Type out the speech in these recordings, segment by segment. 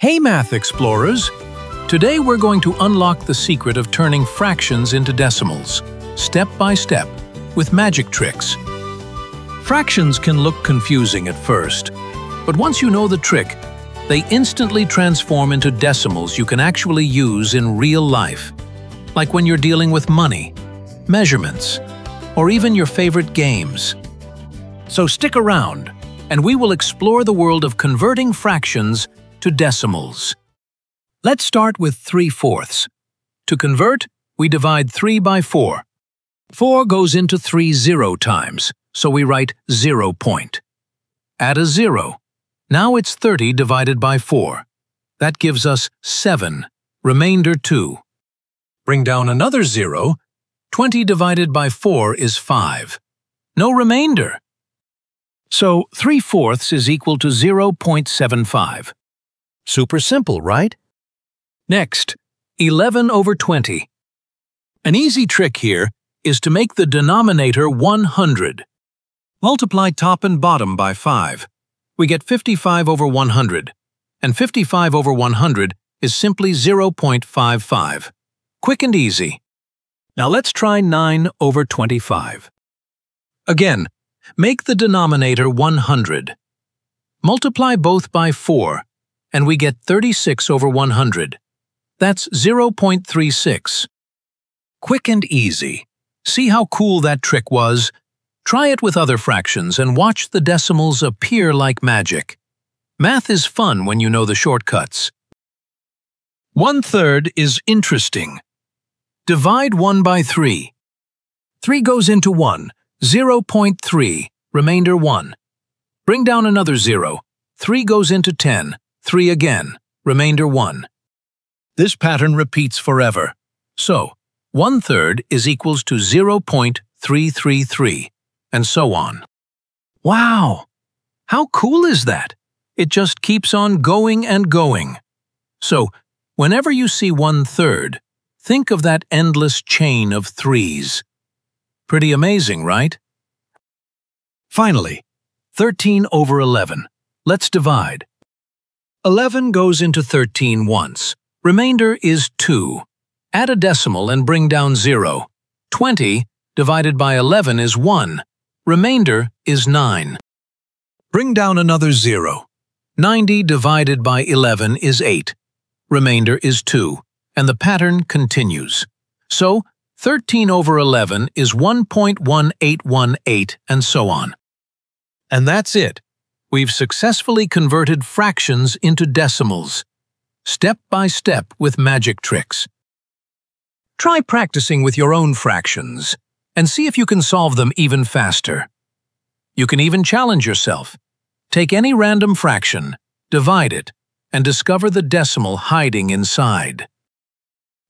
Hey Math Explorers! Today we're going to unlock the secret of turning fractions into decimals, step by step, with magic tricks. Fractions can look confusing at first, but once you know the trick, they instantly transform into decimals you can actually use in real life, like when you're dealing with money, measurements, or even your favorite games. So stick around, and we will explore the world of converting fractions to decimals. Let's start with 3/4. To convert, we divide 3 by 4. 4 goes into 3 0 times, so we write 0 point. Add a 0. Now it's 30 divided by 4. That gives us 7, remainder 2. Bring down another 0. 20 divided by 4 is 5. No remainder. So 3/4 is equal to 0.75. Super simple, right? Next, 11 over 20. An easy trick here is to make the denominator 100. Multiply top and bottom by 5. We get 55 over 100, and 55 over 100 is simply 0.55. Quick and easy. Now let's try 9 over 25. Again, make the denominator 100. Multiply both by 4. And we get 36 over 100. That's 0.36. Quick and easy. See how cool that trick was? Try it with other fractions and watch the decimals appear like magic. Math is fun when you know the shortcuts. 1/3 is interesting. Divide 1 by 3. 3 goes into 1, 0.3, remainder 1. Bring down another 0. 3 goes into 10. 3 again, remainder 1. This pattern repeats forever. So, 1/3 is equals to 0.333, and so on. Wow! How cool is that? It just keeps on going and going. So, whenever you see 1/3, think of that endless chain of threes. Pretty amazing, right? Finally, 13 over 11. Let's divide. 11 goes into 13 once. Remainder is 2. Add a decimal and bring down 0. 20 divided by 11 is 1. Remainder is 9. Bring down another 0. 90 divided by 11 is 8. Remainder is 2. And the pattern continues. So, 13 over 11 is 1.1818 and so on. And that's it. We've successfully converted fractions into decimals, step by step with magic tricks. Try practicing with your own fractions and see if you can solve them even faster. You can even challenge yourself. Take any random fraction, divide it, and discover the decimal hiding inside.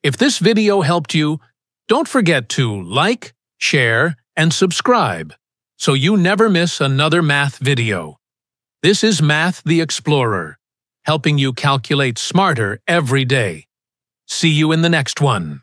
If this video helped you, don't forget to like, share, and subscribe so you never miss another math video. This is Math the Explorer, helping you calculate smarter every day. See you in the next one.